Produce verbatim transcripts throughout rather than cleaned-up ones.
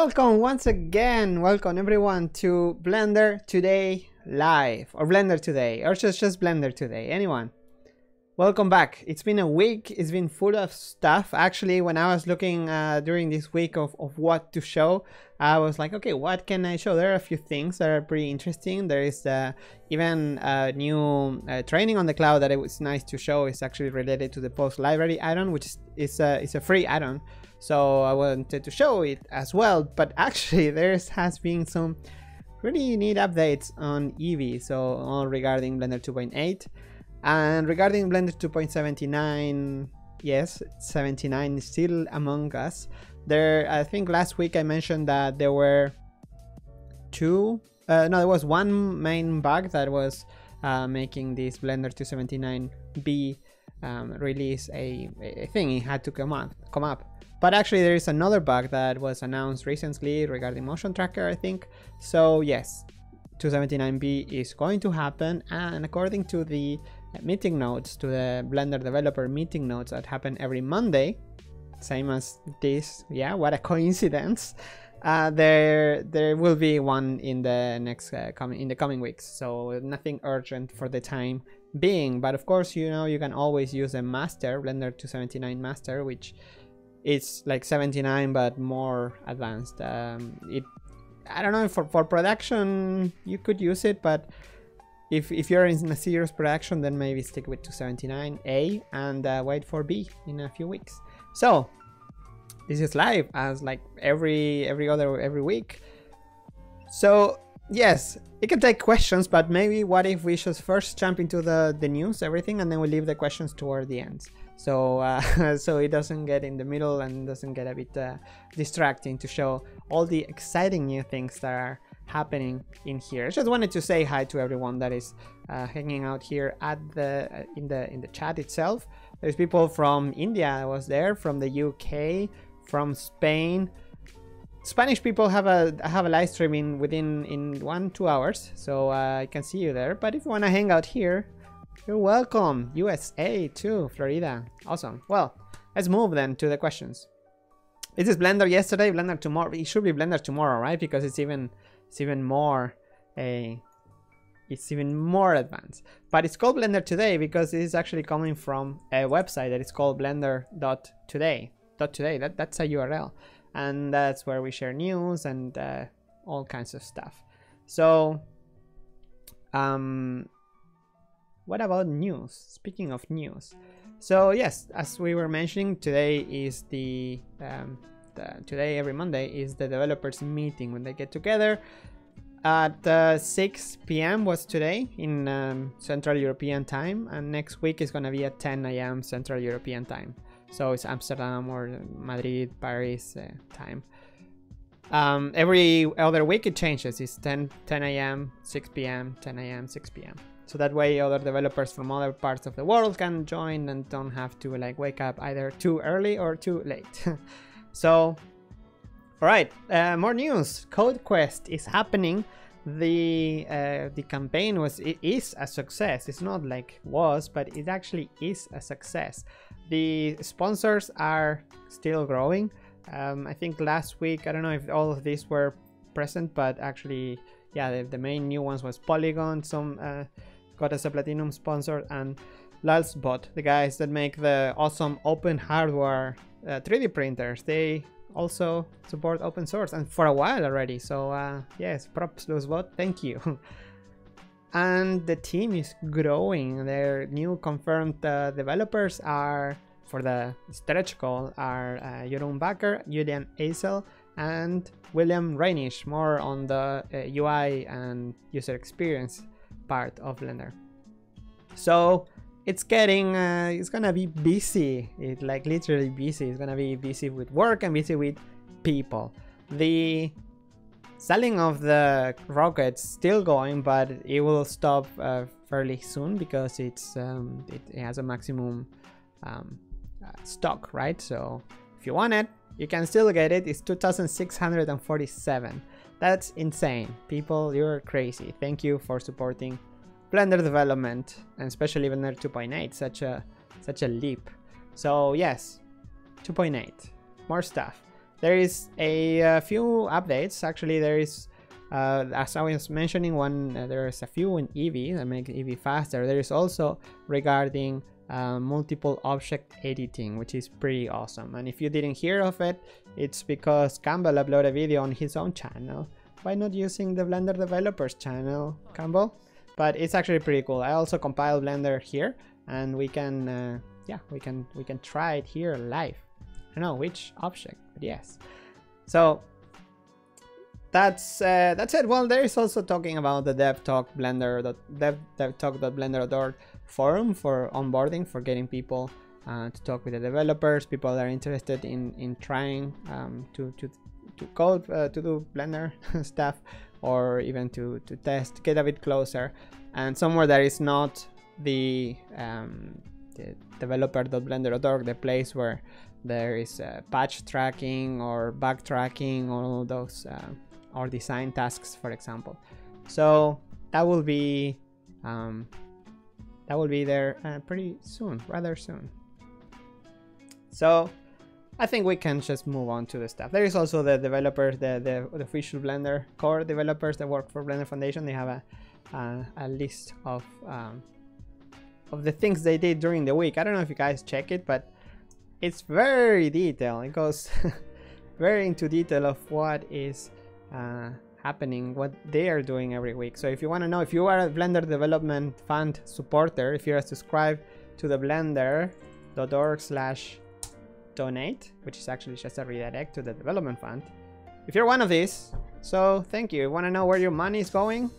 welcome once again, welcome everyone to Blender Today Live, or Blender Today, or just, just Blender Today, anyone. Welcome back. It's been a week, it's been full of stuff. Actually, when I was looking uh, during this week of, of what to show, I was like, okay, what can I show? There are a few things that are pretty interesting. There is uh, even a new uh, training on the cloud that it was nice to show. It's actually related to the Pose Library add-on, which is, is, a, is a free add-on. So I wanted to show it as well, but actually there has been some really neat updates on Eevee, so all regarding Blender two point eight, and regarding Blender two point seventy-nine, yes, seventy-nine is still among us. There, I think last week I mentioned that there were two, uh, no, there was one main bug that was uh, making this Blender two point seventy-nine be um, release a, a thing. It had to come up, come up. But actually there is another bug that was announced recently regarding motion tracker, I think. So yes, two point seventy-nine b is going to happen, and according to the meeting notes, to the Blender developer meeting notes that happen every Monday, same as this, yeah, what a coincidence, uh, there there will be one in the next uh, coming in the coming weeks. So nothing urgent for the time being, but of course, you know, you can always use a master, Blender two point seventy-nine master, which it's like seventy-nine but more advanced. Um, it, I don't know, for, for production you could use it, but if, if you're in a serious production, then maybe stick with two point seventy-nine A and uh, wait for B in a few weeks. So this is live as like every every other every week. So yes, it can take questions, but maybe what if we just first jump into the the news, everything, and then we leave the questions toward the end. So uh, so it doesn't get in the middle and doesn't get a bit uh, distracting to show all the exciting new things that are happening in here. I just wanted to say hi to everyone that is uh, hanging out here at the uh, in the in the chat itself. There's people from India that was there, from the U K, from Spain. Spanish people have a have a live streaming within in one two hours, so uh, I can see you there. But if you want to hang out here, you're welcome. U S A too, Florida. Awesome. Well, let's move then to the questions. Is this Blender yesterday, Blender tomorrow? It should be Blender tomorrow, right? Because it's even it's even more a it's even more advanced. But it's called Blender Today because it is actually coming from a website that is called Blender dot today. .today. That that's a U R L, and that's where we share news and uh, all kinds of stuff. So, um. what about news? Speaking of news, so yes, as we were mentioning, today is the, um, the today every Monday is the developers meeting when they get together at uh, six p m was today in um, Central European time, and next week is gonna be at ten a m Central European time, so it's Amsterdam or Madrid, Paris uh, time. Um, every other week it changes. It's ten a m six p m ten a m six p m So that way other developers from other parts of the world can join and don't have to like wake up either too early or too late. So, all right, uh, more news. CodeQuest is happening. The uh, the campaign was it is a success. It's not like was, but it actually is a success. The sponsors are still growing. Um, I think last week, I don't know if all of these were present, but actually, yeah, the, the main new ones was Polygon, some uh, got as a platinum sponsor, and Lulzbot, the guys that make the awesome open hardware uh, three D printers. They also support open source, and for a while already. So uh, yes, props Lulzbot, thank you. And the team is growing. Their new confirmed uh, developers are, for the stretch goal, are uh, Jeroen Bakker, Julian Eisel, and William Reinisch, more on the uh, U I and user experience part of Blender. So it's getting, uh, it's gonna be busy. It's like literally busy. It's gonna be busy with work and busy with people. The selling of the rocket's still going, but it will stop uh, fairly soon because it's um, it, it has a maximum um, uh, stock, right? So if you want it, you can still get it. It's two thousand six hundred forty-seven. That's insane. People, you're crazy. Thank you for supporting Blender development, and especially Blender two point eight, such a such a leap. So yes, two point eight, more stuff. there is a, a few updates. Actually, there is, uh, as I was mentioning, one uh, there is a few in Eevee that make Eevee faster. There is also regarding uh, multiple object editing, which is pretty awesome. And if you didn't hear of it, it's because Campbell uploaded a video on his own channel. Why not using the Blender developers channel, Campbell? But it's actually pretty cool. I also compiled Blender here, and we can, uh, yeah, we can we can try it here live. I don't know which object, but yes. So that's uh, that's it. Well, there is also talking about the DevTalk Blender dev, devtalk.blender dot org forum for onboarding, for getting people uh, to talk with the developers, people that are interested in in trying um, to to to code, uh, to do Blender stuff, or even to to test, get a bit closer, and somewhere that is not the, um, the developer dot blender dot org, the place where there is uh, patch tracking or bug tracking or all those uh, or design tasks, for example. So that will be um, that will be there uh, pretty soon, rather soon. So I think we can just move on to the stuff. There is also the developers, the, the, the official Blender core developers that work for Blender Foundation. They have a a, a list of um, of the things they did during the week. I don't know if you guys check it, but it's very detailed. It goes very into detail of what is uh, happening, what they are doing every week. So if you want to know, if you are a Blender Development Fund supporter, if you are subscribed to the blender dot org slash donate, which is actually just a redirect to the development fund, if you're one of these, so thank you. You want to know where your money is going?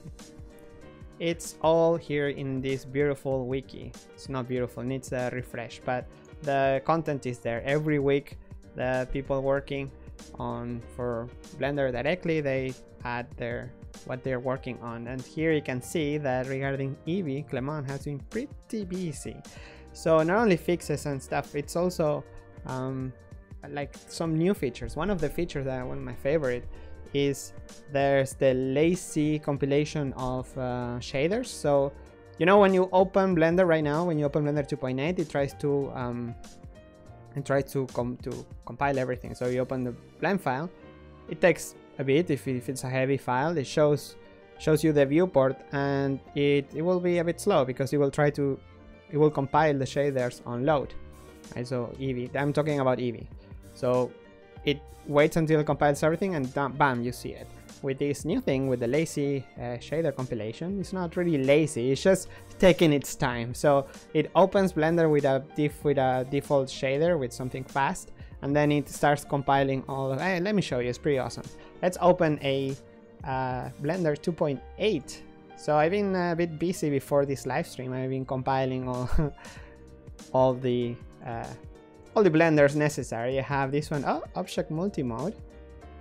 It's all here in this beautiful wiki. It's not beautiful, it needs a refresh, but the content is there every week. The people working on for Blender directly, they add their what they're working on, and here you can see that regarding Eevee, Clement has been pretty busy. So not only fixes and stuff, it's also um, like some new features. One of the features that one of my favorite is there's the lazy compilation of uh, shaders. So you know, when you open Blender right now, when you open Blender two point eight, it tries to um, it tries to com to compile everything. So you open the blend file, it takes a bit. If, if it's a heavy file, it shows shows you the viewport, and it it will be a bit slow because it will try to it will compile the shaders on load. Right, so Eevee, I'm talking about Eevee. So it waits until it compiles everything, and bam, you see it. With this new thing, with the lazy uh, shader compilation, it's not really lazy, it's just taking its time. So it opens Blender with a diff with a default shader, with something fast, and then it starts compiling all of, hey, let me show you, it's pretty awesome. Let's open a uh, Blender two point eight. So I've been a bit busy before this live stream. I've been compiling all all the uh, all the blenders necessary. I have this one. Oh, object multi-mode.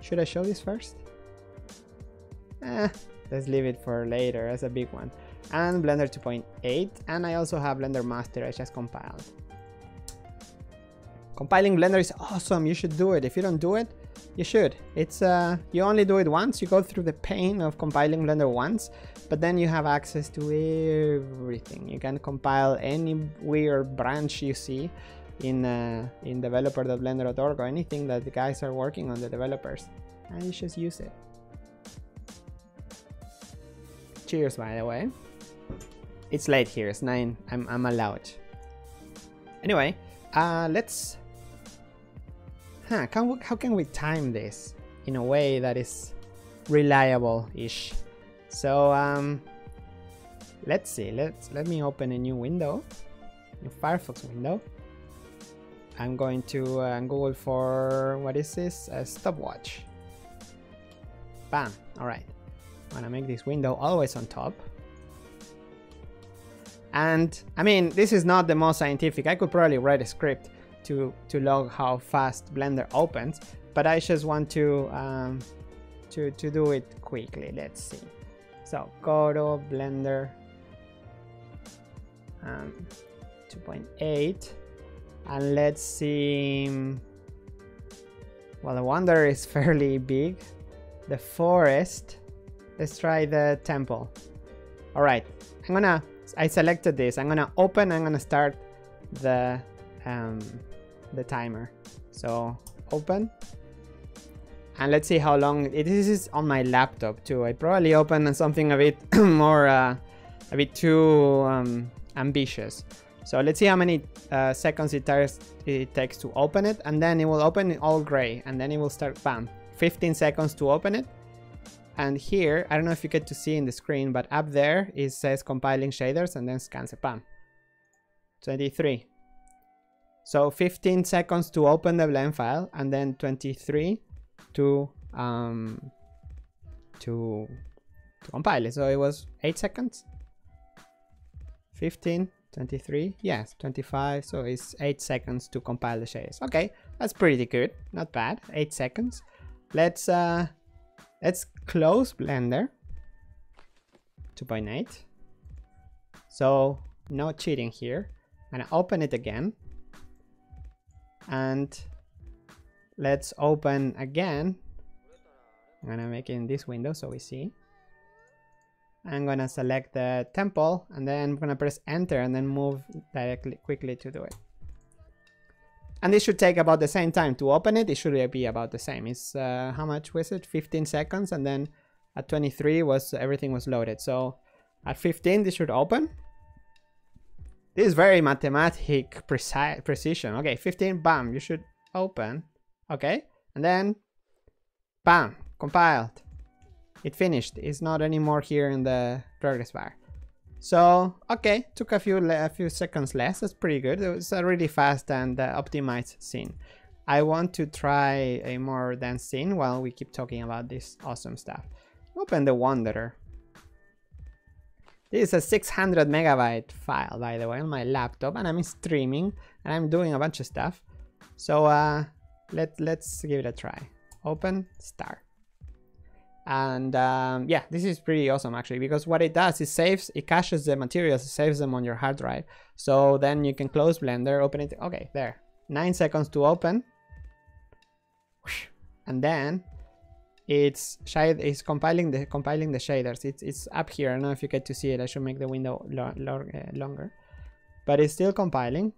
Should I show this first? Eh, let's leave it for later, that's a big one. And Blender two point eight, and I also have Blender Master, I just compiled. Compiling Blender is awesome, you should do it. If you don't do it, you should. It's uh, you only do it once, you go through the pain of compiling Blender once, but then you have access to everything. You can compile any weird branch you see in, uh, in developer dot blender dot org, or anything that the guys are working on, the developers, and you just use it. Cheers, by the way. It's late here, it's nine. I'm, I'm allowed. Anyway, uh, let's... Huh, can we, how can we time this in a way that is reliable-ish? So, um, let's see. Let's, let me open a new window, new Firefox window. I'm going to uh, Google for, what is this? A stopwatch. Bam, all right. I'm gonna make this window always on top. And I mean, this is not the most scientific. I could probably write a script to to log how fast Blender opens, but I just want to um, to to do it quickly. Let's see. So go to Blender um, two point eight, and let's see. Well, the wonder is fairly big. The forest. Let's try the temple. All right, I'm gonna, I selected this. I'm gonna open, I'm gonna start the, um, the timer. So open, and let's see how long it is. This is on my laptop too. I probably opened something a bit more, uh, a bit too um, ambitious. So let's see how many uh, seconds it, it takes to open it, and then it will open in all gray, and then it will start, bam, fifteen seconds to open it. And here, I don't know if you get to see in the screen, but up there it says compiling shaders and then scans a pam. twenty-three. So fifteen seconds to open the blend file, and then twenty-three to um to, to compile it. So it was eight seconds. fifteen, twenty-three, yes, twenty-five. So it's eight seconds to compile the shaders. Okay, that's pretty good. Not bad. eight seconds. Let's uh Let's close Blender two point eight, so no cheating here, and open it again, and let's open again. I'm gonna make it in this window so we see. I'm gonna select the temple, and then I'm gonna press enter and then move directly quickly to do it. And this should take about the same time to open it. It should be about the same. It's uh, how much was it? fifteen seconds, and then at twenty-three was everything was loaded. So at fifteen, this should open. This is very mathematic precise precision. Okay, fifteen, bam, you should open. Okay, and then bam, compiled. It finished. It's not anymore here in the progress bar. So, okay, took a few a few seconds less. That's pretty good. It was a really fast and uh, optimized scene. I want to try a more dense scene while we keep talking about this awesome stuff. Open the Wanderer. This is a six hundred megabyte file, by the way, on my laptop, and I'm streaming and I'm doing a bunch of stuff. So uh, let let's give it a try. Open start. And um, yeah, this is pretty awesome actually, because what it does is saves, it caches the materials, it saves them on your hard drive. So then you can close Blender, open it. Okay, there. Nine seconds to open. And then it's shade, it's compiling the compiling the shaders. It's it's up here. I don't know if you get to see it. I should make the window lo lo uh, longer, but it's still compiling.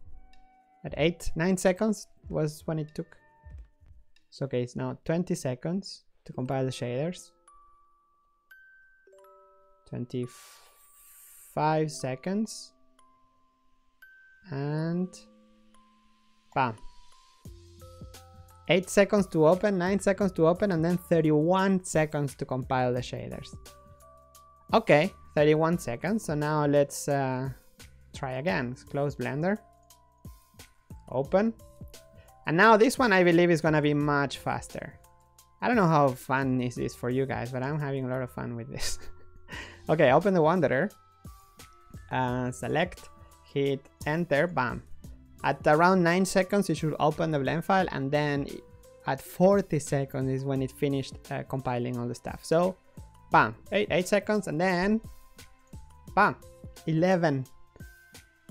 At eight, nine seconds was when it took. So okay, it's now twenty seconds to compile the shaders. twenty-five seconds, and bam, eight seconds to open, nine seconds to open, and then thirty-one seconds to compile the shaders. Okay, thirty-one seconds. So now let's uh, try again. Let's close Blender, open, and now this one I believe is gonna be much faster. I don't know how fun is this for you guys, but I'm having a lot of fun with this. Okay, open the Wanderer, uh, select, hit enter, bam. At around nine seconds, you should open the blend file, and then at forty seconds is when it finished uh, compiling all the stuff. So, bam, eight, eight seconds, and then, bam, eleven.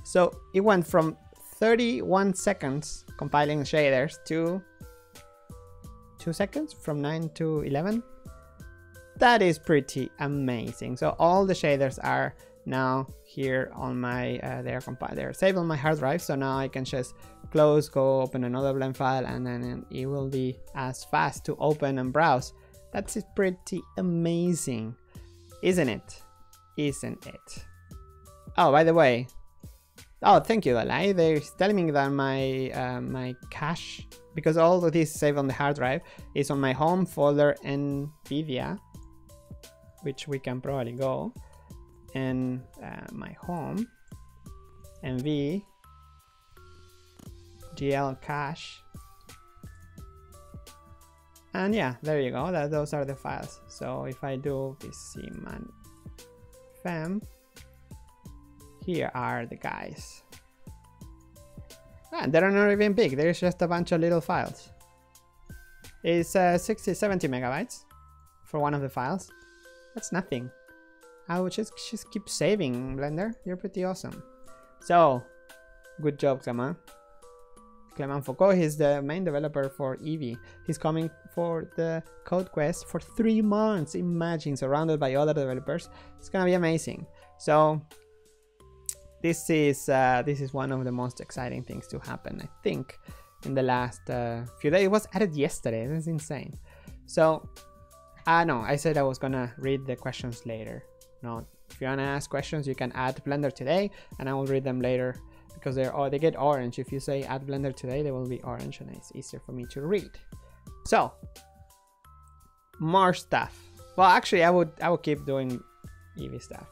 So it went from thirty-one seconds compiling shaders to two seconds, from nine to eleven. That is pretty amazing. So all the shaders are now here on my, uh, they're compiled, they're saved on my hard drive. So now I can just close, go open another blend file, and then it will be as fast to open and browse. That's pretty amazing, isn't it? Isn't it? Oh, by the way, oh, thank you, Dalai. They're telling me that my uh, my cache, because all of this saved on the hard drive, is on my home folder, NVIDIA, which we can probably go, and uh, my home, N V, G L cache, and yeah, there you go, that, those are the files. So if I do pcman fem, here are the guys. Ah, they're not even big, there's just a bunch of little files. It's uh, sixty, seventy megabytes for one of the files. That's nothing. I would just, just keep saving, Blender. You're pretty awesome. So, good job, Clement. Clement Foucault, he's the main developer for Eevee. He's coming for the CodeQuest for three months. Imagine, surrounded by other developers. It's gonna be amazing. So, this is uh, this is one of the most exciting things to happen, I think, in the last uh, few days. It was added yesterday. That's insane. So, ah, uh, no, I said I was gonna read the questions later. No, if you wanna ask questions, you can add Blender Today, and I will read them later because they're oh, they get orange. If you say add Blender Today, they will be orange, and it's easier for me to read. So, more stuff. Well, actually, I would I would keep doing Eevee stuff.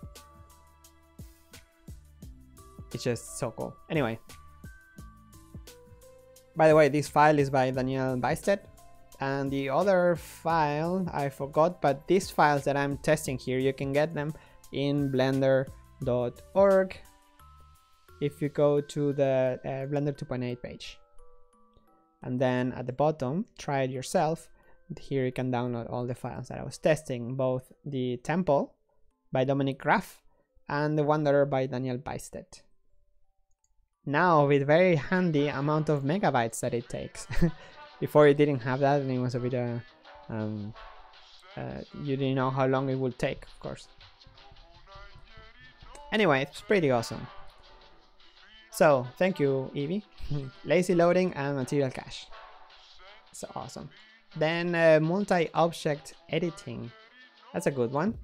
It's just so cool. Anyway. By the way, this file is by Daniel Bystedt. And the other file, I forgot, but these files that I'm testing here, you can get them in Blender dot org if you go to the uh, Blender two point eight page. And then at the bottom, try it yourself. Here you can download all the files that I was testing, both the Temple by Dominic Graf and the Wanderer by Daniel Bystedt. Now, with very handy amount of megabytes that it takes. Before you didn't have that, and it was a bit uh, um, uh, you didn't know how long it would take, of course. Anyway, it's pretty awesome. So, thank you, Eevee. Lazy loading and material cache. So awesome. Then uh, multi-object editing. That's a good one.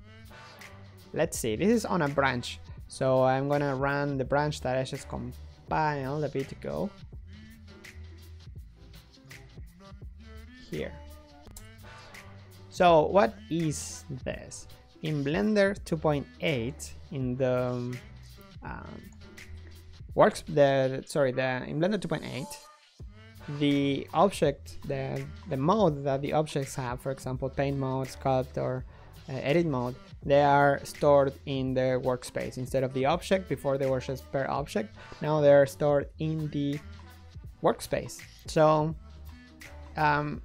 Let's see, this is on a branch. So I'm gonna run the branch that I just compiled a bit ago. Here. So what is this? In Blender two point eight, in the um, works the sorry the in Blender two point eight, the object the the mode that the objects have, for example, paint mode, sculpt, or uh, edit mode, they are stored in the workspace instead of the object. Before they were just per object. Now they are stored in the workspace. So, um,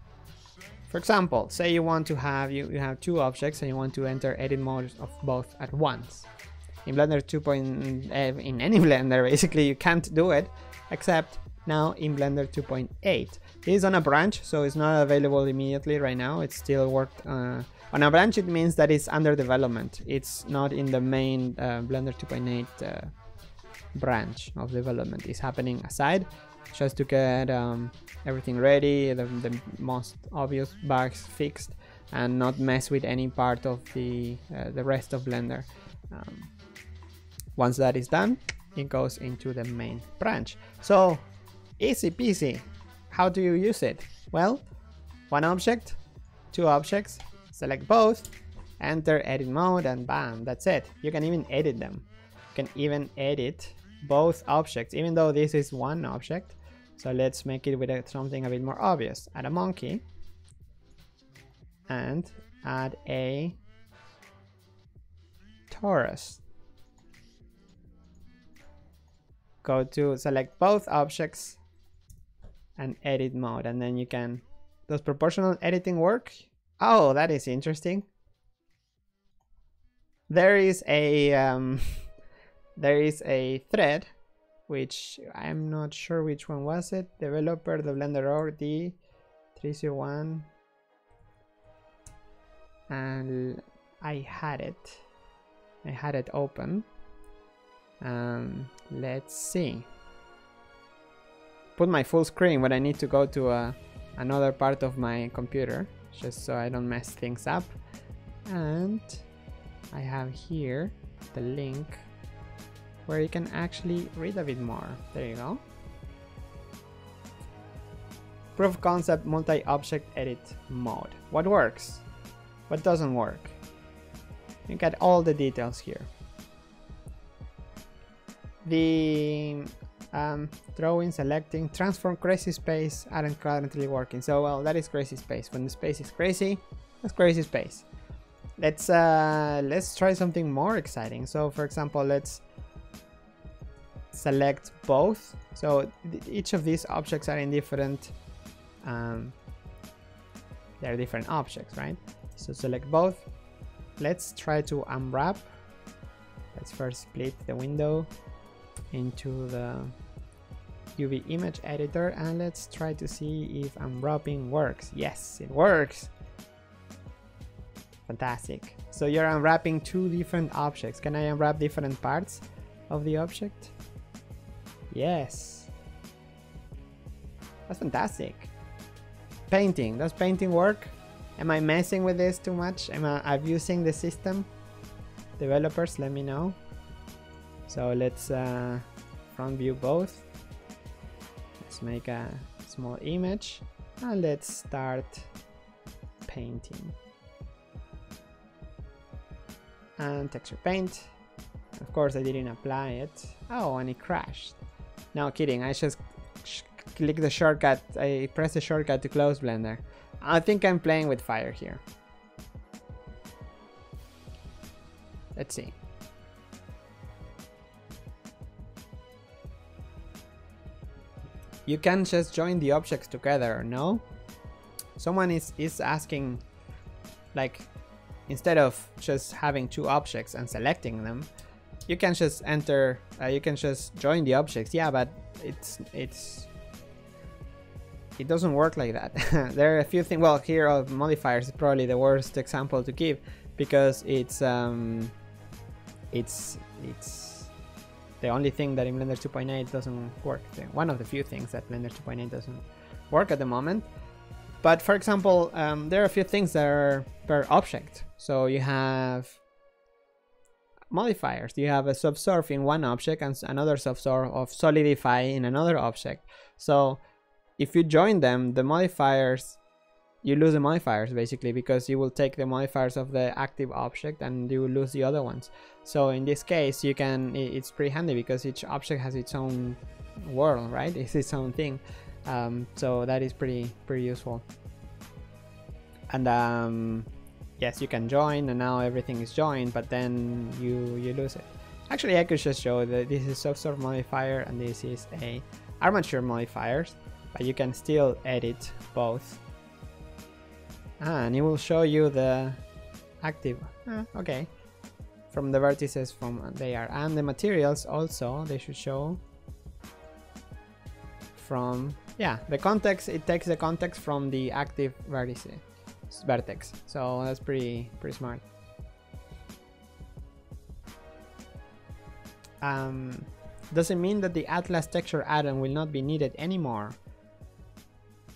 for example, say you want to have you, you have two objects and you want to enter edit mode of both at once. In Blender two point eight, in any Blender basically, you can't do it, except now in Blender two point eight. It is on a branch, so it's not available immediately right now. It's still worked uh, on a branch. It means that it's under development. It's not in the main uh, Blender two point eight uh, branch of development. It's happening aside, just to get um, everything ready, the, the most obvious bugs fixed, and not mess with any part of the uh, the rest of Blender. Um, once that is done, it goes into the main branch. So, easy peasy. How do you use it? Well, one object, two objects, select both, enter edit mode, and bam, that's it. You can even edit them. You can even edit both objects, even though this is one object. So let's make it with a, something a bit more obvious. Add a monkey and add a torus. Go to select both objects and edit mode, and then you can... Does proportional editing work? Oh, that is interesting. There is a um, there is a thread, which I'm not sure which one was it. Developer, the Blender dot org, the three zero one, and I had it. I had it open. Um, let's see. Put my full screen when I need to go to uh, another part of my computer, just so I don't mess things up. And I have here the link where you can actually read a bit more. There you go. Proof of concept multi-object edit mode. What works? What doesn't work? You get all the details here. The um, drawing, selecting, transform crazy space aren't currently working. So, well, that is crazy space. When the space is crazy, that's crazy space. Let's uh, let's try something more exciting. So, for example, let's select both. So th each of these objects are in different. Um, they are different objects, right? So select both. Let's try to unwrap. Let's first split the window into the U V image editor, and let's try to see if unwrapping works. Yes, it works. Fantastic. So you're unwrapping two different objects. Can I unwrap different parts of the object? Yes. That's fantastic. Painting. Does painting work? Am I messing with this too much? Am I abusing the system? Developers, let me know. So let's uh, front view both. Let's make a small image and let's start painting. And texture paint. Of course I didn't apply it. Oh, and it crashed. No kidding, I just sh click the shortcut, I press the shortcut to close Blender. I think I'm playing with fire here. Let's see. You can just join the objects together, no? Someone is, is asking, like, instead of just having two objects and selecting them, you can just enter, uh, you can just join the objects. Yeah, but it's, it's, it doesn't work like that. There are a few things, well, here are modifiers, probably the worst example to give, because it's, um, it's, it's the only thing that in Blender two point eight doesn't work. One of the few things that Blender two point eight doesn't work at the moment. But for example, um, there are a few things that are per object. So you have modifiers. You have a subsurf in one object and another subsurf of solidify in another object. So if you join them, the modifiers, you lose the modifiers basically, because you will take the modifiers of the active object and you will lose the other ones. So in this case, you can, it's pretty handy because each object has its own world, right? It's its own thing. Um, so that is pretty pretty useful. And um, yes, you can join, and now everything is joined, but then you you lose it. Actually, I could just show that this is subsurf modifier and this is a armature modifiers, but you can still edit both. Ah, and it will show you the active. Ah, okay, from the vertices from they are, and the materials also they should show from. Yeah, the context, it takes the context from the active vertice, vertex. So that's pretty pretty smart. Um, does it mean that the Atlas texture add-on will not be needed anymore?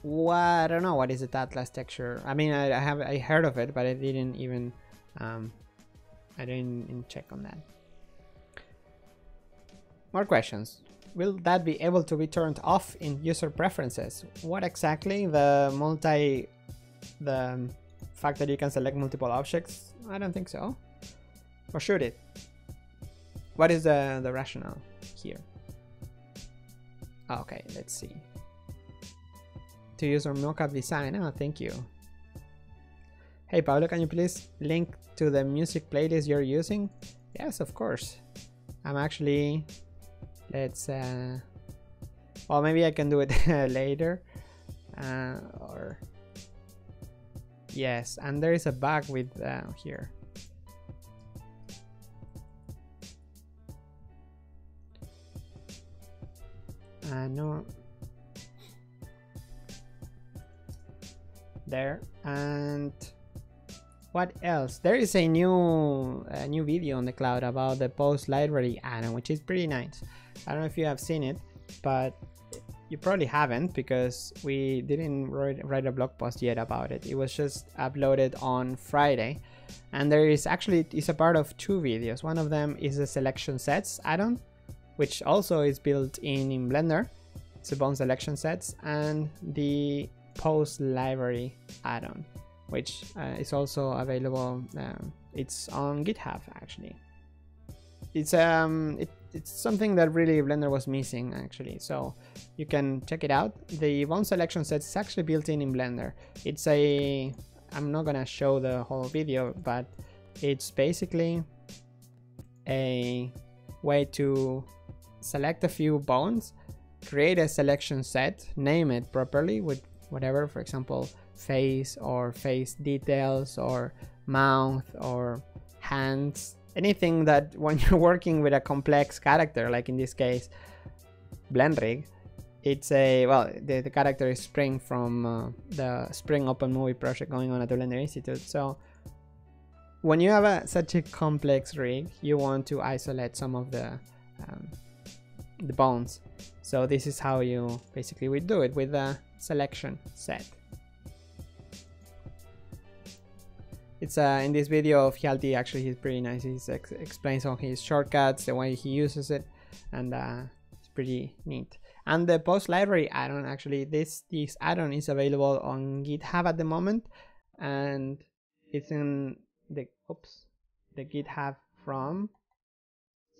Well, I don't know what is the Atlas texture. I mean, I, I have I heard of it, but I didn't even um, I didn't even check on that. More questions. Will that be able to be turned off in user preferences? What exactly? The multi... the fact that you can select multiple objects? I don't think so. Or should it? What is the, the rationale here? Okay, let's see. To use our mockup design, oh, thank you. Hey Pablo, can you please link to the music playlist you're using? Yes, of course. I'm actually... Let's, uh, well, maybe I can do it later, uh, or, yes, and there is a bug with, uh, here. Uh, no. There, and what else? There is a new, a new video on the cloud about the Pose Library add-on, which is pretty nice. I don't know if you have seen it, but you probably haven't because we didn't write, write a blog post yet about it. It was just uploaded on Friday, and there is actually it's a part of two videos. One of them is the selection sets add-on, which also is built in in Blender. It's about selection sets, and the Pose Library add-on, which uh, is also available. Um, it's on GitHub actually. It's um it, it's something that really Blender was missing actually, so you can check it out. The one selection set is actually built in in Blender. It's a I'm not gonna show the whole video, but it's basically a way to select a few bones, create a selection set, name it properly with whatever, for example, face or face details or mouth or hands. Anything that when you're working with a complex character, like in this case, BlenderRig, it's a, well, the, the character is Spring from uh, the Spring open movie project going on at the Blender Institute. So when you have a, such a complex rig, you want to isolate some of the, um, the bones. So this is how you basically would do it with a selection set. It's uh, in this video of Hjalti, actually. He's pretty nice. He ex explains on his shortcuts, the way he uses it, and uh, it's pretty neat. And the Pose Library add-on, actually, this this add-on is available on GitHub at the moment, and it's in the oops the GitHub from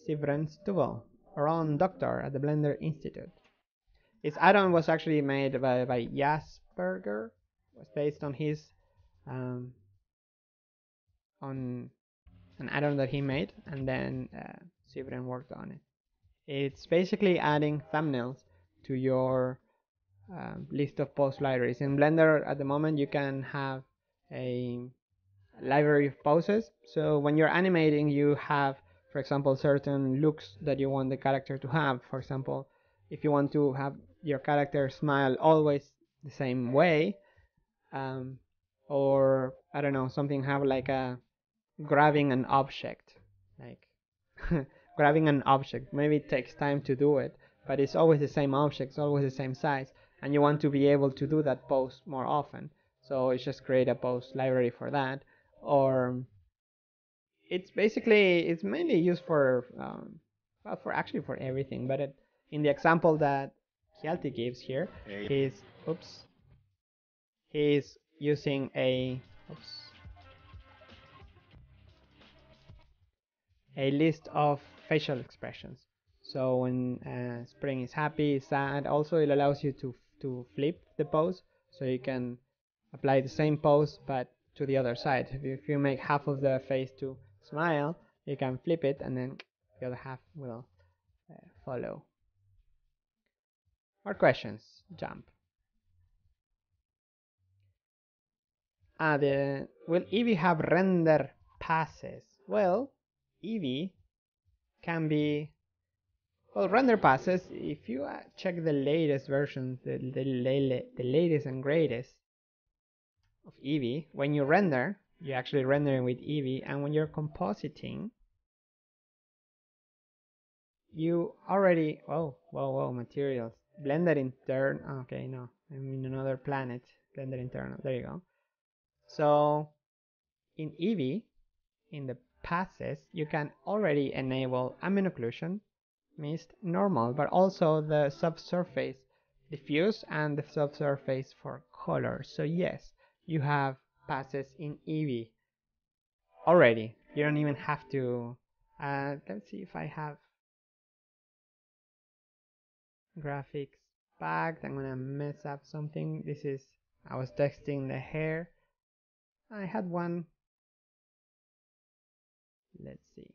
Sivrenstuhl, around doctor at the Blender Institute. Its add-on was actually made by, by Jasperger. Was based on his um, on an add-on that he made, and then uh, Sibren worked on it. It's basically adding thumbnails to your uh, list of pose libraries. In Blender at the moment you can have a library of poses, so when you're animating you have, for example, certain looks that you want the character to have. For example, if you want to have your character smile always the same way, um, or I don't know, something have like a grabbing an object, like grabbing an object, maybe it takes time to do it, but it's always the same object, it's always the same size, and you want to be able to do that pose more often, so it's just create a pose library for that. Or it's basically, it's mainly used for um, well, for actually for everything, but it, in the example that Hjalti gives here, he's oops he's using a oops a list of facial expressions. So when uh, Spring is happy, sad, also it allows you to to flip the pose, so you can apply the same pose but to the other side. If you, if you make half of the face to smile, you can flip it and then the other half will uh, follow. More questions? Jump. Ah, the, will Eevee have render passes? Well, Eevee can be, well, render passes, if you uh, check the latest version, the, the, la the latest and greatest of Eevee, when you render, you're actually rendering with Eevee, and when you're compositing, you already, oh, whoa, whoa, materials, Blender internal, okay, no, I'm in another planet, Blender internal, there you go. So, in Eevee, in the passes, you can already enable ambient occlusion, mist, normal, but also the subsurface diffuse and the subsurface for color. So yes, you have passes in Eevee already. You don't even have to uh, let's see if I have graphics packed. I'm gonna mess up something. This is, I was texting the hair. I had one. Let's see,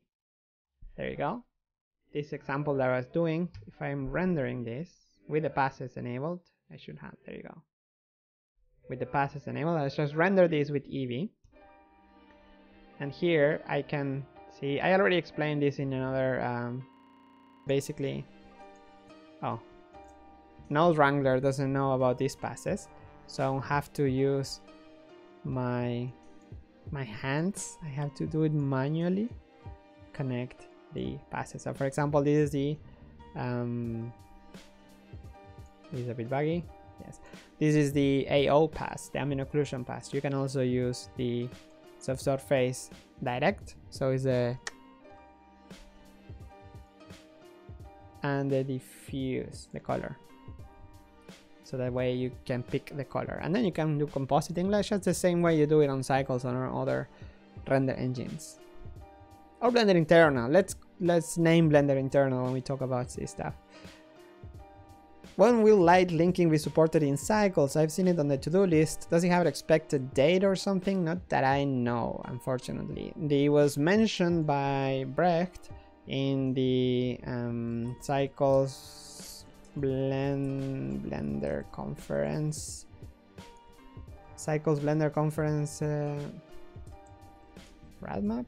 there you go. This example that I was doing, if I'm rendering this with the passes enabled, I should have, there you go, with the passes enabled, let's just render this with Eevee, and here I can see, I already explained this in another, um, basically, oh, Node Wrangler doesn't know about these passes, so I'll have to use my my hands, I have to do it manually, connect the passes. So for example, this is the um, this is a bit buggy, yes, this is the A O pass, the ambient occlusion pass. You can also use the subsurface direct, so it's a and the diffuse, the color, so that way you can pick the color, and then you can do compositing like just the same way you do it on Cycles or other render engines, or Blender internal. Let's let's name Blender internal when we talk about this stuff. When will light linking be supported in Cycles? I've seen it on the to-do list. Does it have an expected date or something? Not that I know, unfortunately. It was mentioned by Brecht in the um, Cycles Blend, Blender Conference, Cycles Blender Conference uh, roadmap,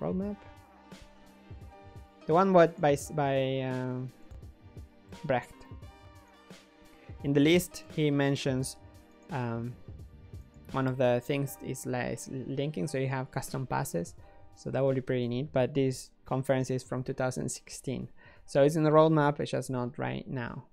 roadmap, the one what by by uh, Brecht. In the list, he mentions um, one of the things is like linking, so you have custom passes, so that would be pretty neat. But this conference is from two thousand sixteen. So it's in the roadmap, it's just not right now.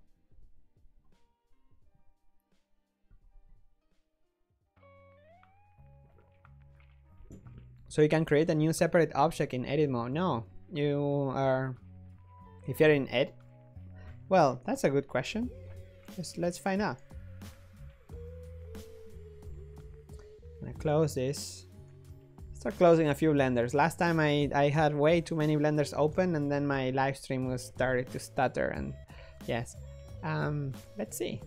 So you can create a new separate object in edit mode. No, you are, if you're in edit, well, that's a good question. Just let's find out. I'm gonna close this. Start closing a few blenders. Last time I, I had way too many blenders open and then my live stream was started to stutter and yes. Um, let's see.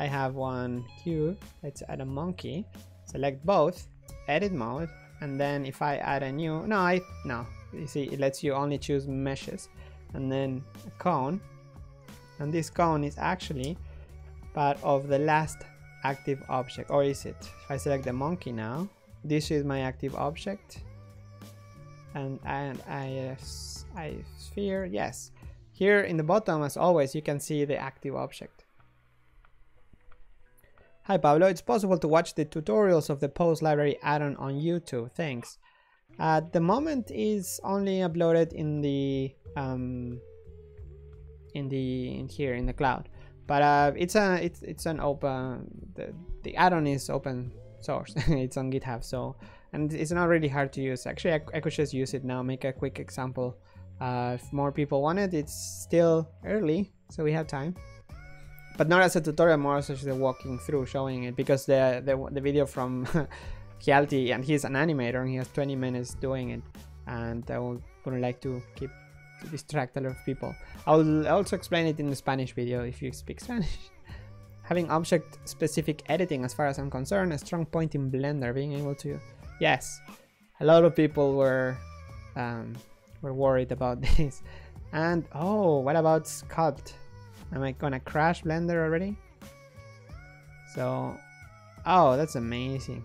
I have one cube. Let's add a monkey. Select both, edit mode, and then if I add a new, no, I no. You see, it lets you only choose meshes, and then a cone, and this cone is actually part of the last active object, or is it? If I select the monkey now, this is my active object, and and I uh, I sphere, yes. Here in the bottom, as always, you can see the active object. Hi Pablo, it's possible to watch the tutorials of the Pose Library add-on on YouTube. Thanks. At the moment, is only uploaded in the um, in the in here in the cloud, but uh, it's a it's it's an open the the add-on is open source. It's on GitHub, so and it's not really hard to use. Actually, I, I could just use it now. Make a quick example. Uh, if more people want it, it's still early, so we have time. But not as a tutorial, more as a walking through, showing it, because the the, the video from Hjalti, and he's an animator, and he has twenty minutes doing it, and I would, would like to keep to distract a lot of people. I will also explain it in the Spanish video if you speak Spanish. Having object-specific editing, as far as I'm concerned, a strong point in Blender, being able to... Yes, a lot of people were um, were worried about this. And, oh, what about sculpt? Am I gonna crash Blender already? So, oh, that's amazing.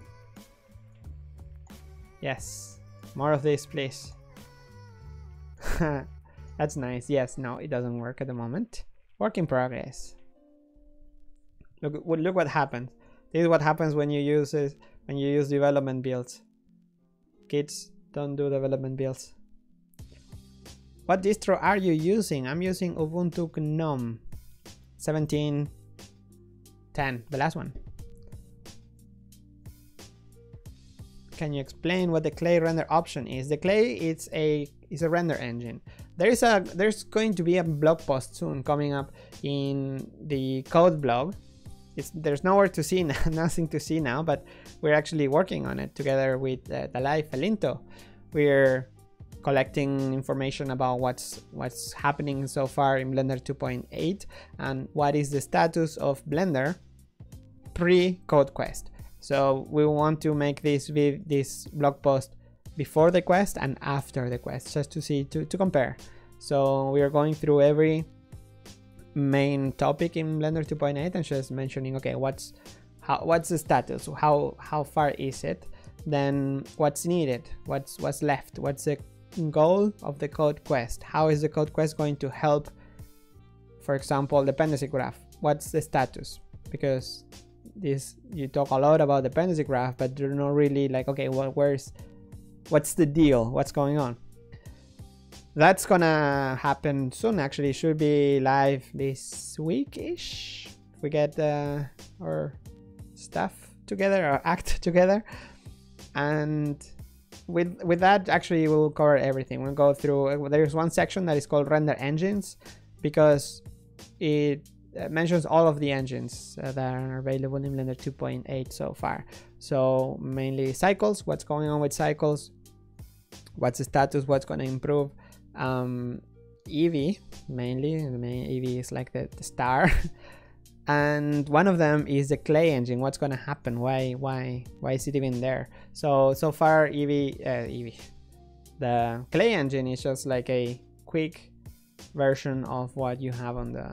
Yes, more of this, please. That's nice. Yes, no, it doesn't work at the moment. Work in progress. Look, look what happens. This is what happens when you use when you use development builds. Kids, don't do development builds. What distro are you using? I'm using Ubuntu GNOME seventeen ten, the last one. Can you explain what the clay render option is? The clay it's a is a render engine. There is a there's going to be a blog post soon coming up in the code blog. It's, there's nowhere to see, nothing to see now, but we're actually working on it together with uh, Dalai Felinto. We're collecting information about what's what's happening so far in Blender two point eight and what is the status of Blender pre-CodeQuest. So we want to make this this blog post before the quest and after the quest, just to see to, to compare. So we are going through every main topic in Blender two point eight and just mentioning, okay, what's how what's the status, how how far is it, then what's needed, what's what's left, what's the goal of the code quest, how is the code quest going to help, for example, dependency graph, what's the status, because this you talk a lot about dependency graph but you're not really like, okay, well, where's what's the deal, what's going on. That's gonna happen soon, actually. Should be live this week-ish if we get uh, our stuff together, our act together, and With with that, actually, we'll cover everything. We'll go through. There's one section that is called Render Engines because it mentions all of the engines that are available in Blender two point eight so far. So mainly Cycles, what's going on with Cycles, what's the status, what's going to improve. Um, Eevee, mainly. I mean, Eevee is like the, the star. And one of them is the clay engine. What's going to happen? Why? Why? Why is it even there? So so far, Eevee, uh, Eevee, the clay engine is just like a quick version of what you have on the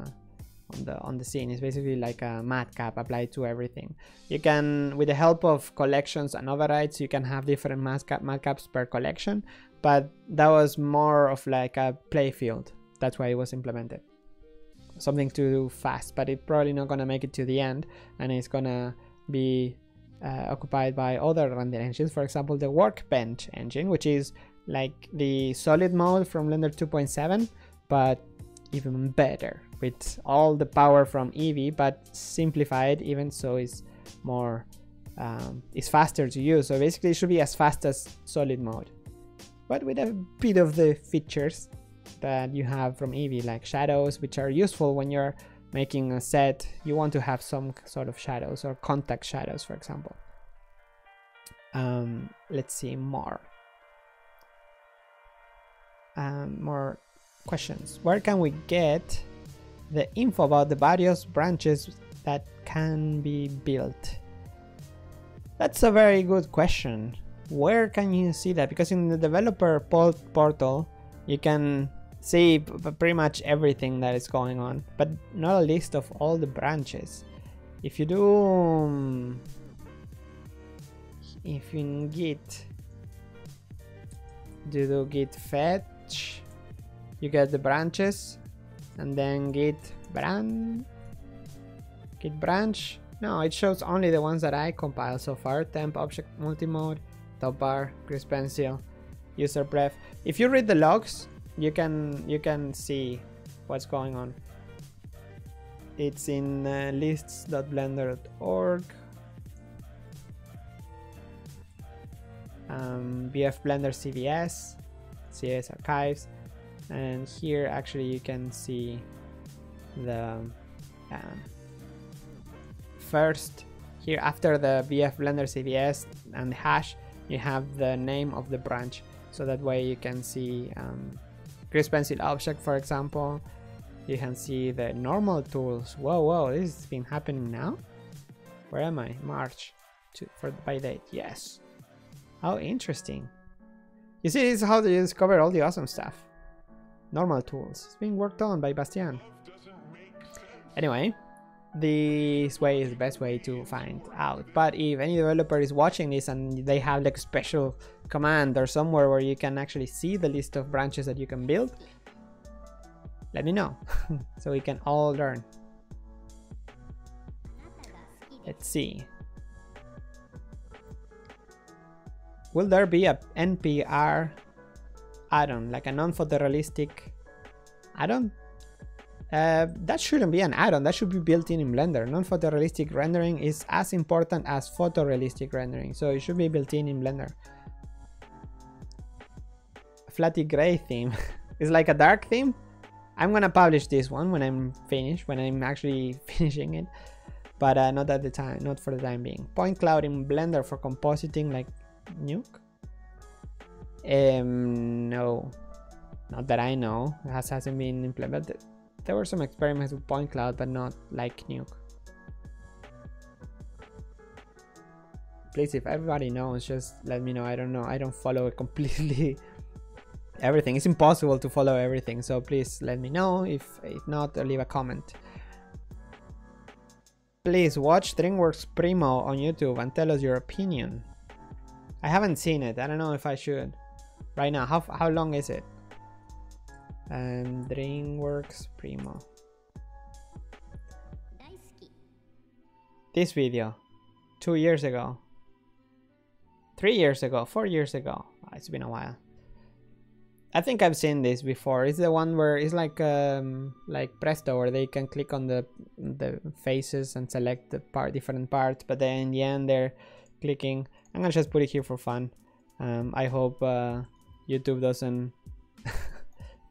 on the on the scene. It's basically like a matcap applied to everything. You can, with the help of collections and overrides, you can have different matcap matcaps per collection. But that was more of like a playfield. That's why it was implemented. Something to do fast, but it's probably not gonna make it to the end, and it's gonna be uh, occupied by other render engines. For example, the Workbench engine, which is like the solid mode from Blender two point seven, but even better with all the power from Eevee, but simplified even so, is more um, is faster to use. So basically it should be as fast as solid mode, but with a bit of the features that you have from Eevee, like shadows, which are useful when you're making a set. You want to have some sort of shadows or contact shadows, for example. Um, let's see more. Um, more questions. Where can we get the info about the various branches that can be built? That's a very good question. Where can you see that? Because in the developer portal, you can see pretty much everything that is going on, but not a list of all the branches. If you do, um, if in Git, do, do git fetch, you get the branches, and then git branch, git branch. No, it shows only the ones that I compiled so far: temp, object, multimode, top bar, crisp pencil, user pref. If you read the logs, you can you can see what's going on. It's in uh, lists dot blender dot org. Um, B F Blender C V S, C S archives, and here actually you can see the um, first here after the B F Blender C V S and the hash, you have the name of the branch, so that way you can see um, crisp pencil object, for example. You can see the normal tools. Whoa, whoa, this has been happening now. Where am I? March to, for by date. Yes. How interesting. You see, this is how they discover all the awesome stuff. Normal tools. It's being worked on by Bastian. Anyway, this way is the best way to find out. But if any developer is watching this and they have like a special command or somewhere where you can actually see the list of branches that you can build, let me know. So we can all learn. Let's see. Will there be a N P R add-on, like a non-photorealistic add-on? Uh, that shouldn't be an add-on, that should be built in in Blender. Non-photorealistic rendering is as important as photorealistic rendering, so it should be built in in Blender. A flatty gray theme. It's like a dark theme. I'm gonna publish this one when I'm finished, when I'm actually finishing it, but uh, not at the time, not for the time being. Point cloud in Blender for compositing, like Nuke? Um, no, not that I know. It has, hasn't been implemented. There were some experiments with point cloud, but not like Nuke. Please, if everybody knows, just let me know. I don't know. I don't follow it completely. Everything. It's impossible to follow everything. So please let me know. If, if not, leave a comment. Please watch DreamWorks Primo on YouTube and tell us your opinion. I haven't seen it. I don't know if I should. Right now, how how long is it? Um, DreamWorks Primo. This video, two years ago, three years ago, four years ago. Oh, it's been a while. I think I've seen this before. It's the one where it's like um, like Presto, where they can click on the the faces and select the part different parts, but then in the end they're clicking. I'm gonna just put it here for fun. Um, I hope uh, YouTube doesn't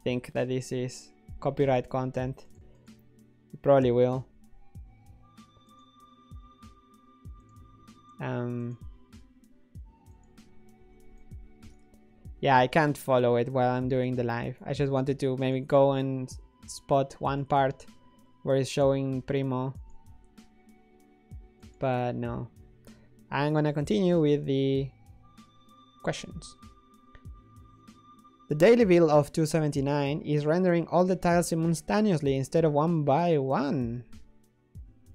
think that this is copyright content. It probably will. Um, yeah, I can't follow it while I'm doing the live. I just wanted to maybe go and spot one part where it's showing Primo. But no. I'm gonna continue with the questions. The daily build of two seventy-nine is rendering all the tiles simultaneously instead of one by one.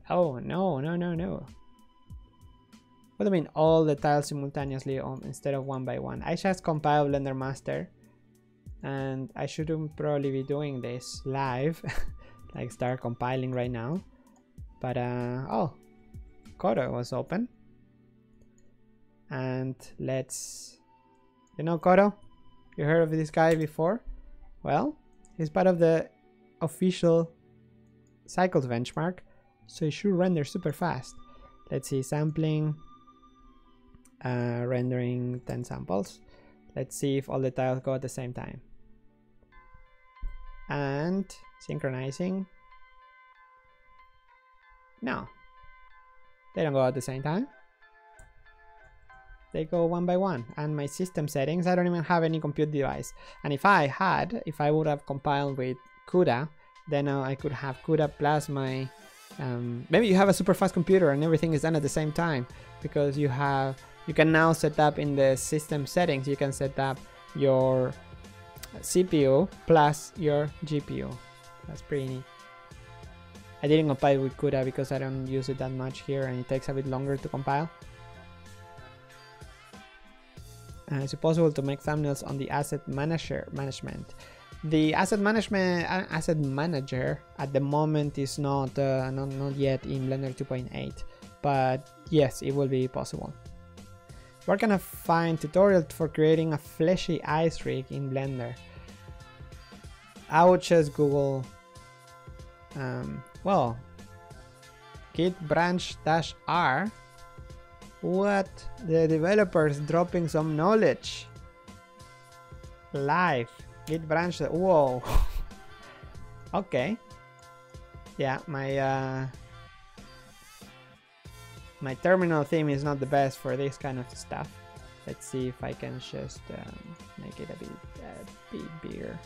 Oh no, no, no, no. What do you mean all the tiles simultaneously on, instead of one by one? I just compiled Blender Master and I shouldn't probably be doing this live, like start compiling right now. But uh, oh, Kodo was open. And let's, you know Kodo? You heard of this guy before? Well, he's part of the official Cycles benchmark, so it should render super fast. Let's see, sampling, uh, rendering ten samples. Let's see if all the tiles go at the same time. And synchronizing. No, they don't go at the same time. They go one by one. And my system settings, I don't even have any compute device. And if I had, if I would have compiled with CUDA, then uh, I could have CUDA plus my, um, maybe you have a super fast computer and everything is done at the same time, because you have, you can now set up in the system settings, you can set up your C P U plus your G P U. That's pretty neat. I didn't compile with CUDA because I don't use it that much here and it takes a bit longer to compile. Uh, it's possible to make thumbnails on the asset manager management. The asset management uh, asset manager at the moment is not, uh, not not yet in Blender two point eight, but yes, it will be possible. Where can I find tutorial for creating a fleshy ice rig in Blender? I would just Google, um, well, git branch dash r. What? The developers dropping some knowledge. Live. Git branch. Whoa. Okay. Yeah, my uh, my terminal theme is not the best for this kind of stuff. Let's see if I can just um, make it a bit, a bit bigger.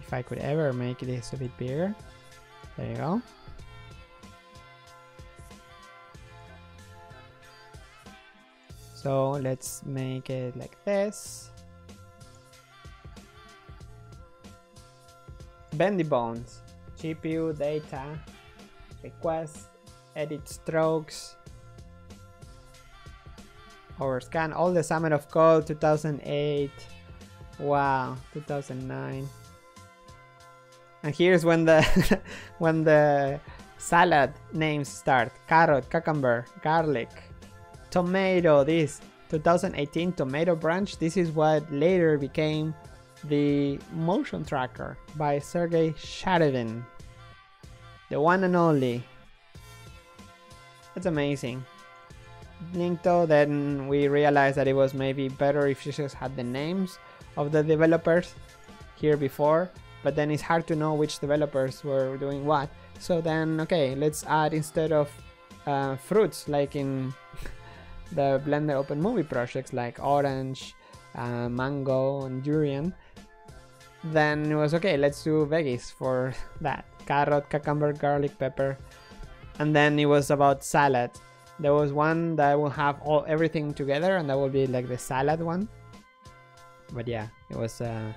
If I could ever make this a bit bigger. There you go. So let's make it like this. Bendy bones, G P U data, request, edit strokes, overscan, all the summit of code, two thousand eight, wow, two thousand nine. And here's when the when the salad names start: carrot, cucumber, garlic, tomato. This twenty eighteen tomato branch, this is what later became the motion tracker by Sergei Sharavin, the one and only. That's amazing. Ninto, then we realized that it was maybe better if you just had the names of the developers here before, but then it's hard to know which developers were doing what. So then, okay, let's add instead of uh, fruits like in the Blender Open Movie projects like orange, uh, mango, and durian. Then it was okay, let's do veggies for that. Carrot, cucumber, garlic, pepper. And then it was about salad. There was one that will have all everything together, and that will be like the salad one. But yeah, it was uh,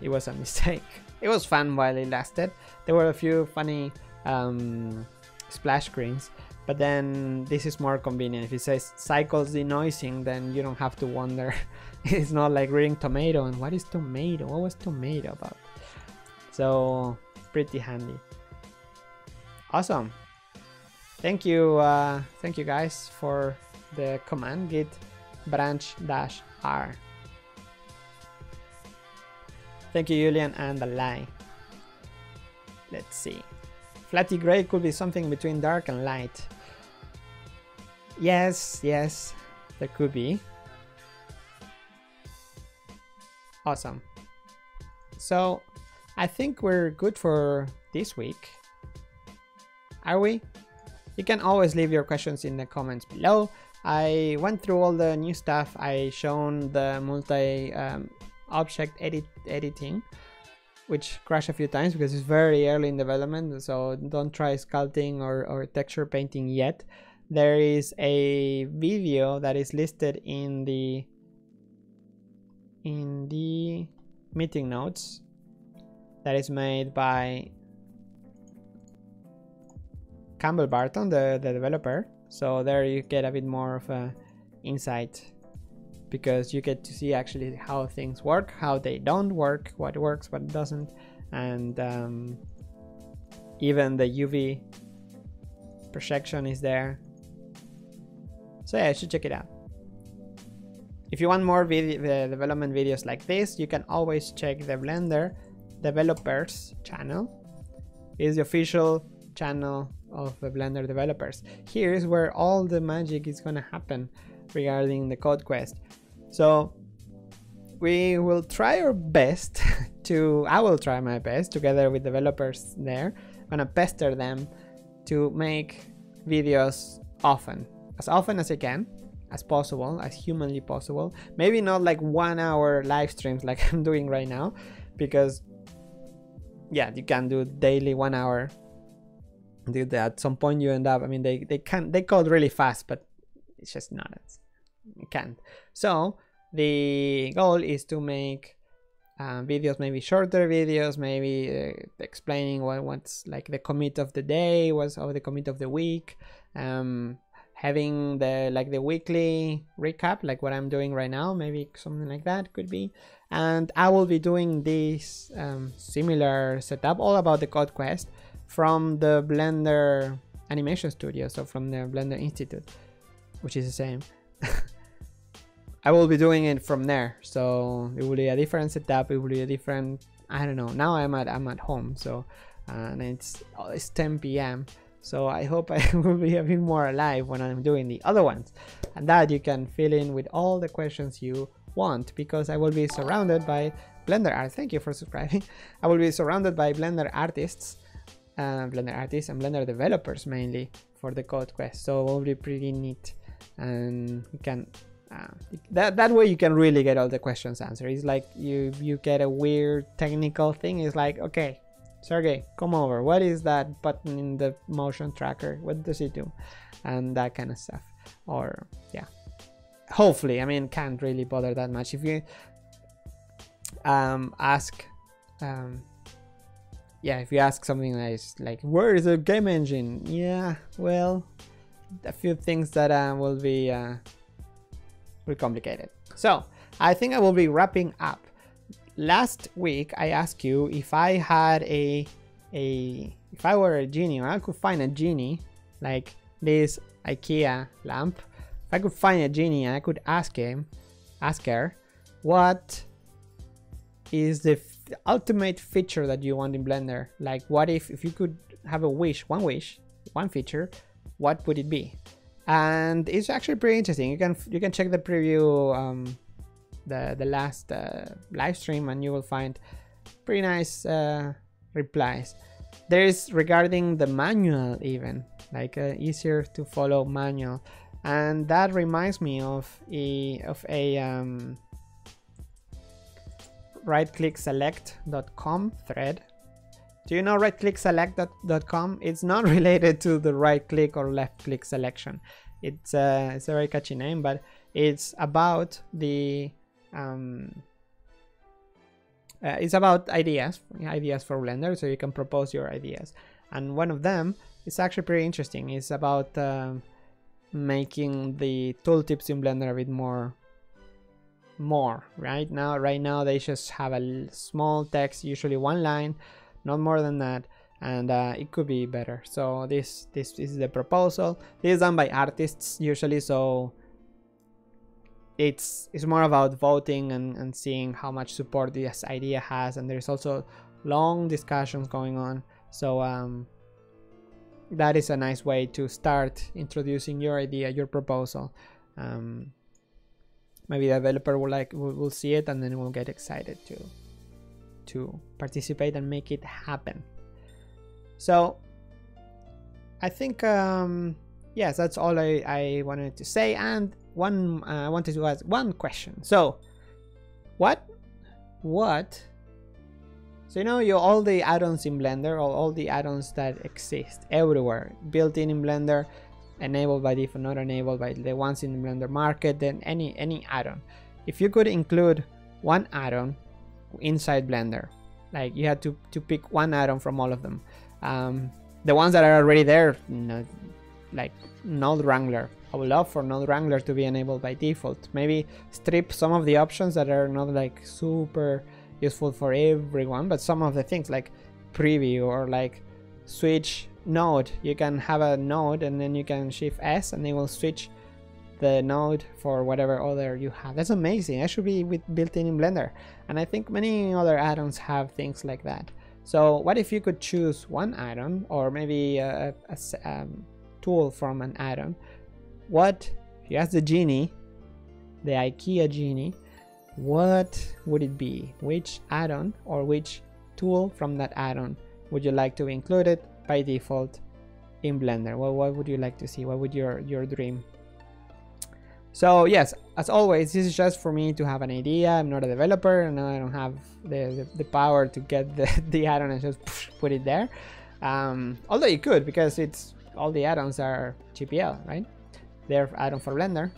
it was a mistake. It was fun while it lasted. There were a few funny um, splash screens. But then this is more convenient. If it says Cycles denoising, then you don't have to wonder. It's not like reading tomato and what is tomato? What was tomato about? So pretty handy. Awesome. Thank you. Uh, thank you guys for the command, git branch dash r. Thank you, Julian and Alai. Let's see. Flatty gray could be something between dark and light. Yes, yes, there could be. Awesome. So, I think we're good for this week. Are we? You can always leave your questions in the comments below. I went through all the new stuff. I shown the multi um, object edit editing, which crashed a few times because it's very early in development, so don't try sculpting or, or texture painting yet. There is a video that is listed in the in the meeting notes that is made by Campbell Barton, the, the developer. So there you get a bit more of a insight, because you get to see actually how things work, how they don't work, what works, what doesn't, and um, even the U V projection is there. So yeah, you should check it out. If you want more video uh, development videos like this, you can always check the Blender Developers channel. It's the official channel of the Blender developers. Here is where all the magic is going to happen regarding the CodeQuest. So we will try our best to, I will try my best together with developers there. I'm going to pester them to make videos often, as often as I can, as possible, as humanly possible. Maybe not like one hour live streams like I'm doing right now, because yeah, you can do daily one hour. At some point you end up, I mean, they, they can, they code really fast, but it's just not, it's, you can't. So the goal is to make uh, videos, maybe shorter videos, maybe uh, explaining what, what's like the commit of the day, what's of the commit of the week, um, having the like the weekly recap, like what I'm doing right now, maybe something like that could be. And I will be doing this um, similar setup all about the CodeQuest from the Blender animation studio, so from the Blender Institute, which is the same. I will be doing it from there, so it will be a different setup, it will be a different, I don't know. Now I'm at I'm at home, so uh, and it's oh, it's ten p m so I hope I will be a bit more alive when I'm doing the other ones, and that you can fill in with all the questions you want, because I will be surrounded by Blender art. Thank you for subscribing. I will be surrounded by Blender artists, uh, Blender artists and Blender developers mainly for the CodeQuest, so it will be pretty neat, and you can. Uh, that that way you can really get all the questions answered. It's like you you get a weird technical thing. It's like, okay, Sergei, come over. What is that button in the motion tracker? What does it do? And that kind of stuff. Or yeah, hopefully. I mean, can't really bother that much if you um ask um yeah if you ask something like like where is the game engine? Yeah, well, a few things that uh, will be. Uh, complicated. So I think I will be wrapping up. Last week I asked you if I had a a if I were a genie, or I could find a genie, like this IKEA lamp. If I could find a genie, I could ask him, ask her, what is the ultimate feature that you want in Blender? Like, what if if you could have a wish, one wish, one feature, what would it be? And it's actually pretty interesting. You can you can check the preview, um, the the last uh, live stream, and you will find pretty nice uh, replies. There is regarding the manual, even like uh, easier to follow manual, and that reminds me of a of a um, right click select dot com thread. Do you know right click select dot com? It's not related to the right click or left click selection. It's, uh, it's a very catchy name, but it's about the um, uh, it's about ideas, ideas for Blender, so you can propose your ideas. And one of them is actually pretty interesting. It's about uh, making the tooltips in Blender a bit more. More right now, right now they just have a small text, usually one line. Not more than that, and uh, it could be better. So this this is the proposal. This is done by artists usually, so it's it's more about voting and, and seeing how much support this idea has, and there's also long discussions going on. So um, that is a nice way to start introducing your idea, your proposal. Um, maybe the developer will like will, will see it, and then we'll get excited too. To participate and make it happen. So I think um yes, that's all I, I wanted to say. And one uh, I wanted to ask one question. So what what so you know you all the add-ons in Blender, all, all the add-ons that exist everywhere, built in in Blender, enabled by default, not enabled by the ones in the Blender market, then any any add-on. If you could include one add-on inside Blender, like you had to to pick one add-on from all of them, um the ones that are already there, you know, like Node Wrangler. I would love for Node Wrangler to be enabled by default. Maybe strip some of the options that are not like super useful for everyone, but some of the things like preview or like switch node. You can have a node and then you can shift S and it will switch the node for whatever other you have. That's amazing. That should be with built-in in Blender, and I think many other add-ons have things like that. So what if you could choose one item, or maybe a, a, a tool from an item? What, if you ask the genie, the IKEA genie, what would it be? Which add-on or which tool from that add-on would you like to include it by default in Blender? Well, what would you like to see? What would your your dream? So yes, as always, this is just for me to have an idea. I'm not a developer, and I don't have the, the, the power to get the, the add-on and just put it there. Um, although you could, because it's all the add-ons are G P L, right? They're add-on for Blender.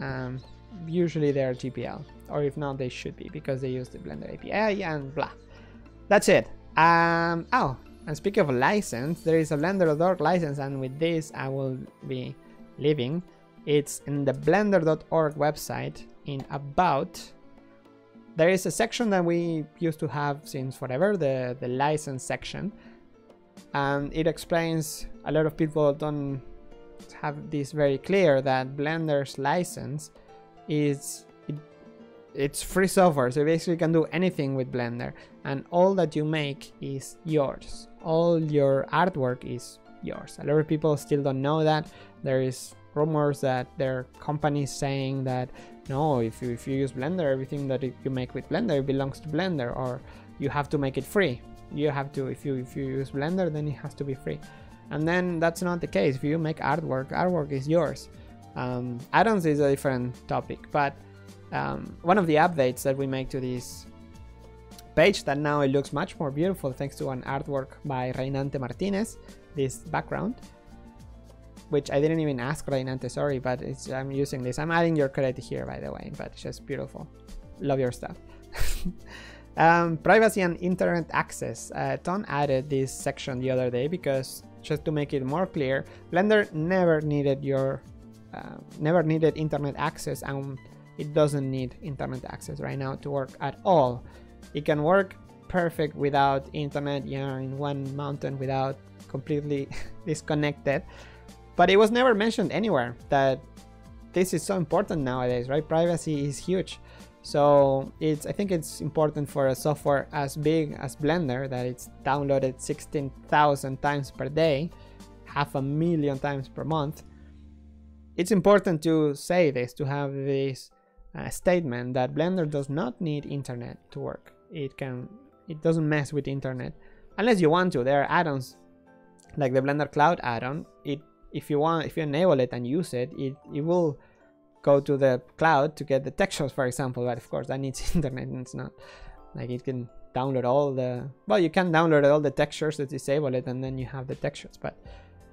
Um, usually they're G P L, or if not, they should be, because they use the Blender A P I and blah. That's it. Um, oh, and speaking of license, there is a Blender dot org license, and with this I will be leaving. It's in the Blender dot org website. In About, there is a section that we used to have since forever, the, the license section, and it explains, a lot of people don't have this very clear, that Blender's license is it, it's free software, so basically you can do anything with Blender, and all that you make is yours. All your artwork is yours. A lot of people still don't know that. There is rumors that there are companies saying that no, if you, if you use Blender, everything that you make with Blender belongs to Blender, or you have to make it free. You have to, if you if you use Blender, then it has to be free. And then that's not the case. If you make artwork, artwork is yours. Um, add-ons is a different topic, but um, one of the updates that we make to this page, that now it looks much more beautiful thanks to an artwork by Reinante Martinez, this background, which I didn't even ask Reinante, sorry, but it's, I'm using this. I'm adding your credit here, by the way, but it's just beautiful. Love your stuff. um, privacy and internet access. Uh, Tom added this section the other day because, just to make it more clear, Blender never needed your, uh, never needed internet access, and it doesn't need internet access right now to work at all. It can work perfect without internet, you know, in one mountain, without completely disconnected. But it was never mentioned anywhere that this is so important nowadays, right? Privacy is huge. So it's, I think it's important for a software as big as Blender, that it's downloaded sixteen thousand times per day, half a million times per month. It's important to say this, to have this uh, statement that Blender does not need internet to work. It can, it doesn't mess with internet unless you want to. There are add-ons like the Blender Cloud add-on. It If you want, if you enable it and use it, it, it will go to the cloud to get the textures, for example. But of course, that needs internet, and it's not like it can download all the. Well, you can download all the textures, that disable it, and then you have the textures. But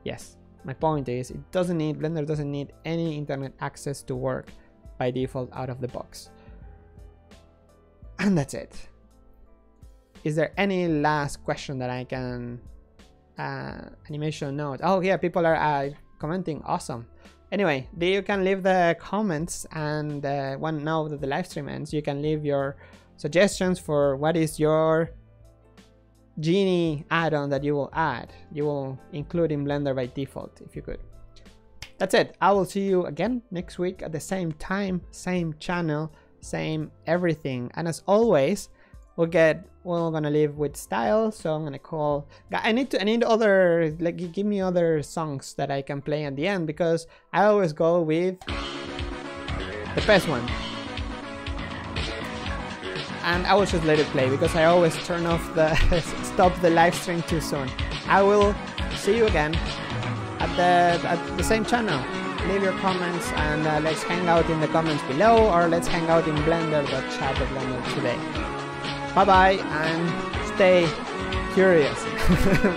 yes, my point is, it doesn't need, Blender doesn't need any internet access to work by default out of the box. And that's it. Is there any last question that I can? Uh, animation note. Oh yeah, people are uh, commenting. Awesome. Anyway, you can leave the comments, and uh, when now that the live stream ends, you can leave your suggestions for what is your genie add-on that you will add, you will include in Blender by default if you could. That's it. I will see you again next week at the same time, same channel, same everything. And as always, we'll get, we're gonna live with style, so I'm gonna call, I need to, I need other, like, give me other songs that I can play at the end, because I always go with the best one. And I will just let it play, because I always turn off the, stop the live stream too soon. I will see you again at the, at the same channel. Leave your comments, and uh, let's hang out in the comments below, or let's hang out in Blender dot chat or Blender Today. Bye-bye, and stay curious.